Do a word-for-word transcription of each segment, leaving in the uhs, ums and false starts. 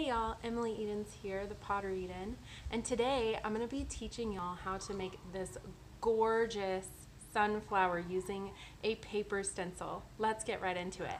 Hey y'all, Emily Edens here, The Potter Eden, and today I'm going to be teaching y'all how to make this gorgeous sunflower using a paper stencil. Let's get right into it.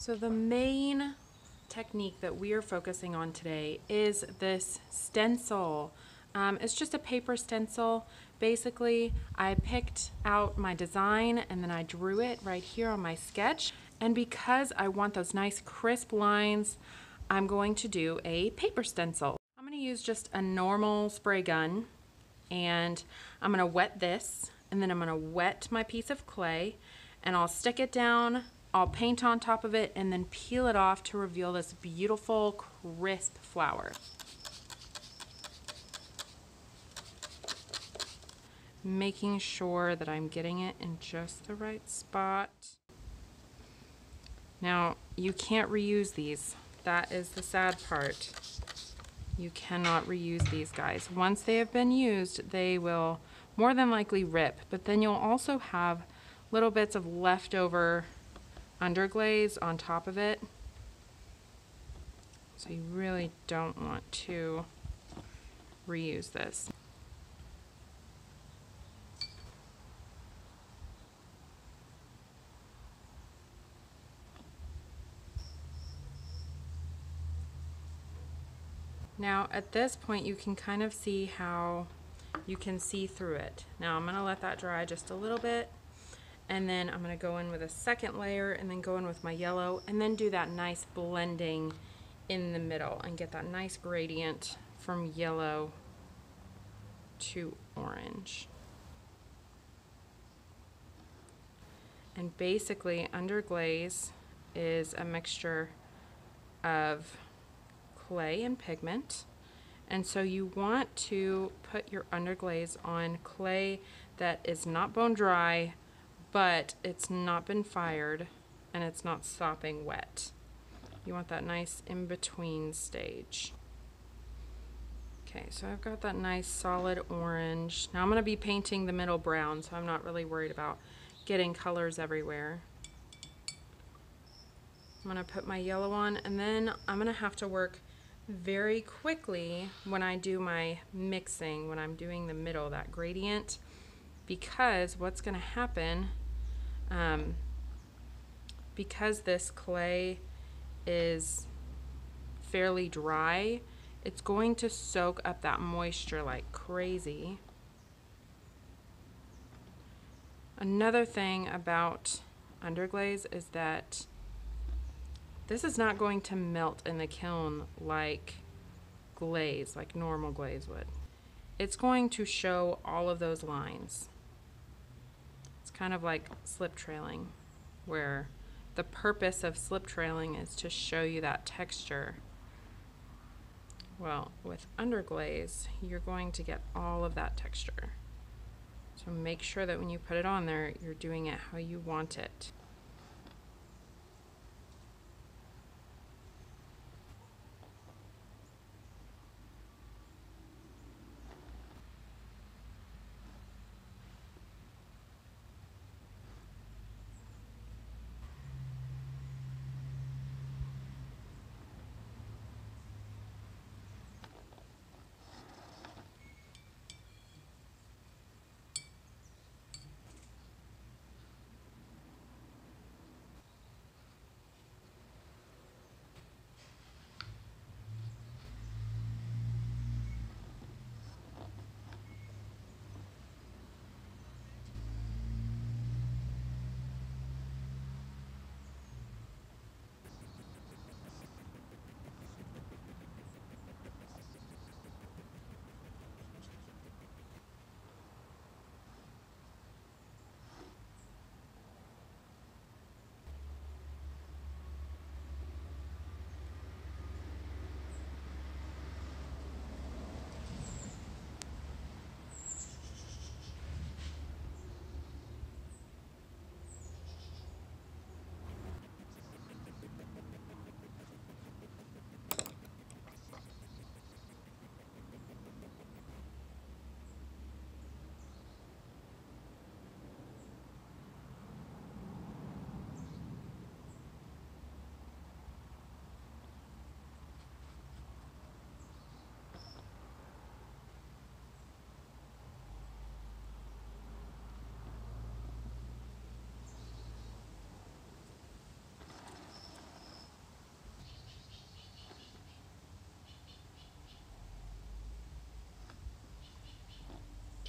So the main technique that we are focusing on today is this stencil. Um, it's just a paper stencil. Basically, I picked out my design and then I drew it right here on my sketch. And because I want those nice crisp lines, I'm going to do a paper stencil. I'm going to use just a normal spray gun and I'm going to wet this and then I'm going to wet my piece of clay and I'll stick it down. I'll paint on top of it and then peel it off to reveal this beautiful, crisp flower. Making sure that I'm getting it in just the right spot. Now, you can't reuse these. That is the sad part. You cannot reuse these guys. Once they have been used, they will more than likely rip, but then you'll also have little bits of leftover underglaze on top of it, so you really don't want to reuse this. Now at this point you can kind of see how you can see through it. Now I'm going to let that dry just a little bit. And then I'm going to go in with a second layer and then go in with my yellow and then do that nice blending in the middle and get that nice gradient from yellow to orange. And basically underglaze is a mixture of clay and pigment. And so you want to put your underglaze on clay that is not bone dry, but it's not been fired and it's not sopping wet. You want that nice in-between stage. Okay, so I've got that nice solid orange. Now I'm going to be painting the middle brown, so I'm not really worried about getting colors everywhere. I'm going to put my yellow on, and then I'm going to have to work very quickly when I do my mixing, when I'm doing the middle, that gradient. Because what's going to happen, um, because this clay is fairly dry, it's going to soak up that moisture like crazy. Another thing about underglaze is that this is not going to melt in the kiln like glaze, like normal glaze would. It's going to show all of those lines. Kind of like slip trailing, where the purpose of slip trailing is to show you that texture. Well, with underglaze, you're going to get all of that texture. So make sure that when you put it on there, you're doing it how you want it.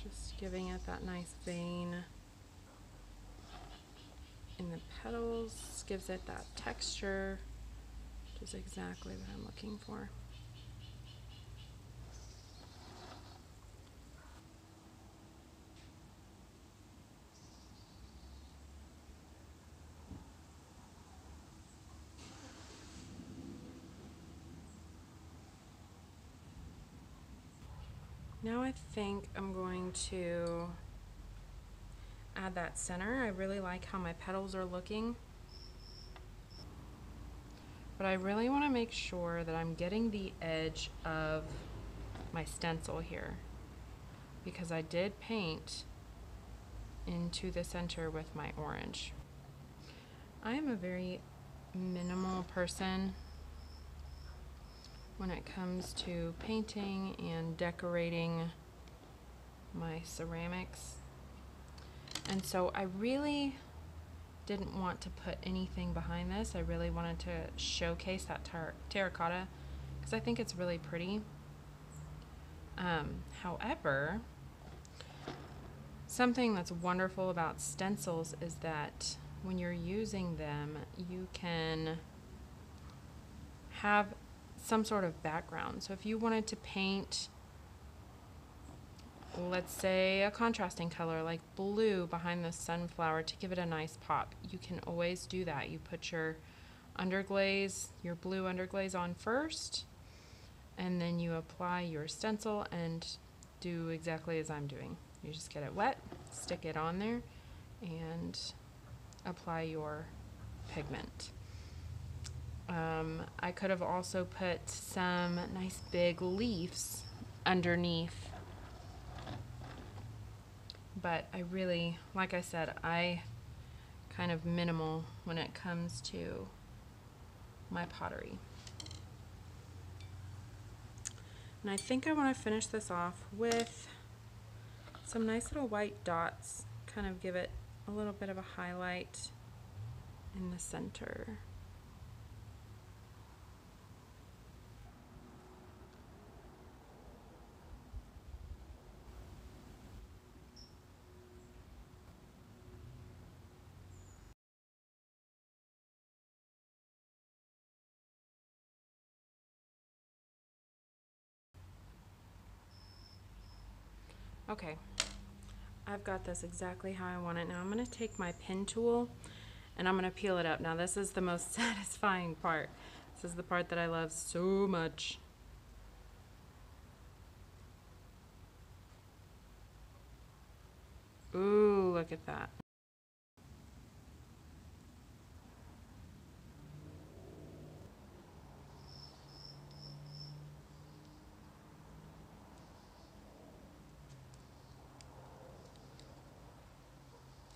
Just giving it that nice vein in the petals, gives it that texture, which is exactly what I'm looking for. Now I think I'm going to add that center. I really like how my petals are looking, but I really want to make sure that I'm getting the edge of my stencil here, because I did paint into the center with my orange. I am a very minimal person when it comes to painting and decorating my ceramics. And so I really didn't want to put anything behind this. I really wanted to showcase that tar terracotta because I think it's really pretty. Um, however, something that's wonderful about stencils is that when you're using them, you can have some sort of background. So if you wanted to paint, let's say, a contrasting color like blue behind the sunflower to give it a nice pop, you can always do that. You put your underglaze, your blue underglaze on first, and then you apply your stencil and do exactly as I'm doing. You just get it wet, stick it on there, and apply your pigment. Um, I could have also put some nice big leaves underneath, but I really, like I said, I kind of minimal when it comes to my pottery. And I think I want to finish this off with some nice little white dots, kind of give it a little bit of a highlight in the center. Okay, I've got this exactly how I want it. Now I'm going to take my pin tool and I'm going to peel it up. Now this is the most satisfying part. This is the part that I love so much. Ooh, look at that.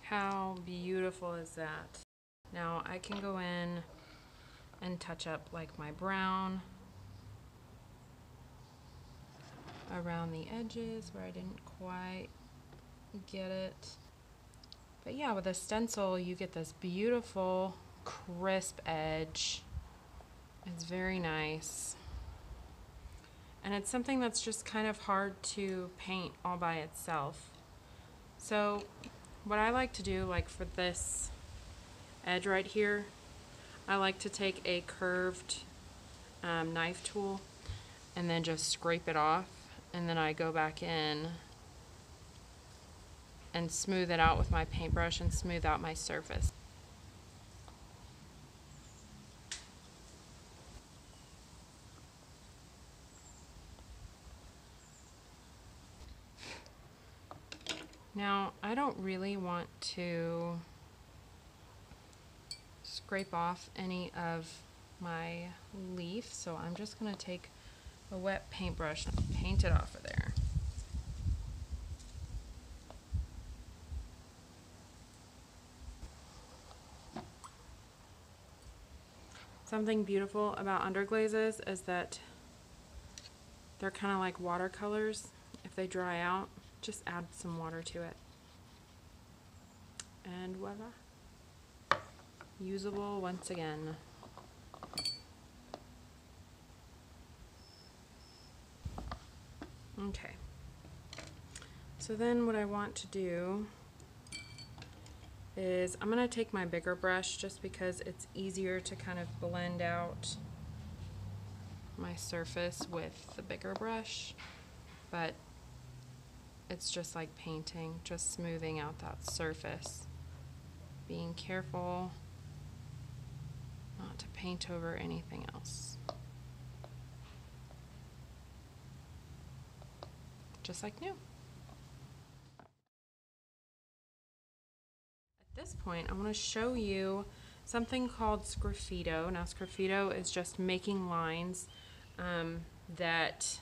How beautiful is that? Now I can go in and touch up like my brown around the edges where I didn't quite get it. But yeah, with a stencil you get this beautiful crisp edge. It's very nice. And it's something that's just kind of hard to paint all by itself. So what I like to do, like for this edge right here, I like to take a curved um, knife tool and then just scrape it off, and then I go back in and smooth it out with my paintbrush and smooth out my surface. Now, I don't really want to scrape off any of my leaf, so I'm just going to take a wet paintbrush and paint it off of there. Something beautiful about underglazes is that they're kind of like watercolors. If they dry out, just add some water to it. And voila. Usable once again. Okay. So then what I want to do is I'm going to take my bigger brush just because it's easier to kind of blend out my surface with the bigger brush, but it's just like painting, just smoothing out that surface, being careful not to paint over anything else. Just like new. At this point, I want to show you something called Sgraffito. Now, Sgraffito is just making lines um, that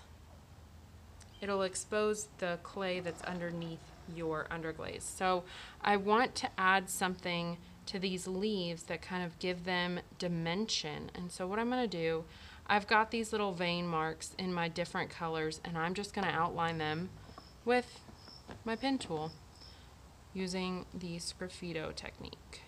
it'll expose the clay that's underneath your underglaze. So I want to add something to these leaves that kind of give them dimension. And so what I'm going to do, I've got these little vein marks in my different colors, and I'm just going to outline them with my pen tool using the Sgraffito technique.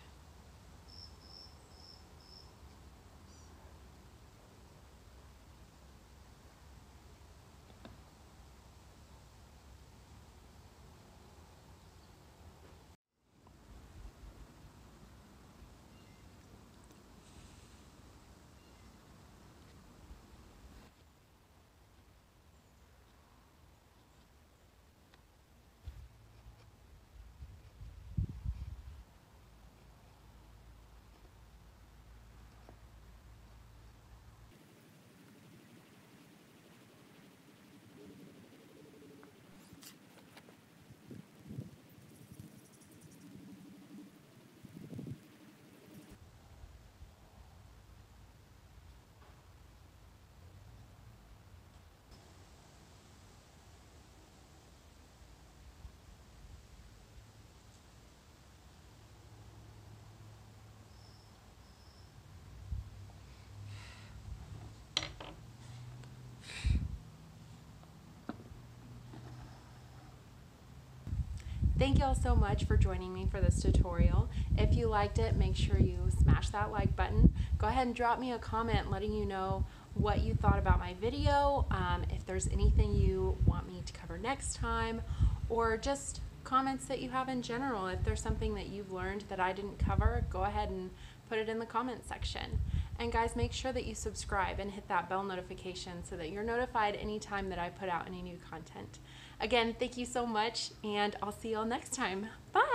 Thank you all so much for joining me for this tutorial. If you liked it, make sure you smash that like button. Go ahead and drop me a comment letting you know what you thought about my video, um, if there's anything you want me to cover next time, or just comments that you have in general. If there's something that you've learned that I didn't cover, go ahead and put it in the comment section. And guys, make sure that you subscribe and hit that bell notification so that you're notified anytime that I put out any new content. Again, thank you so much, and I'll see you all next time. Bye!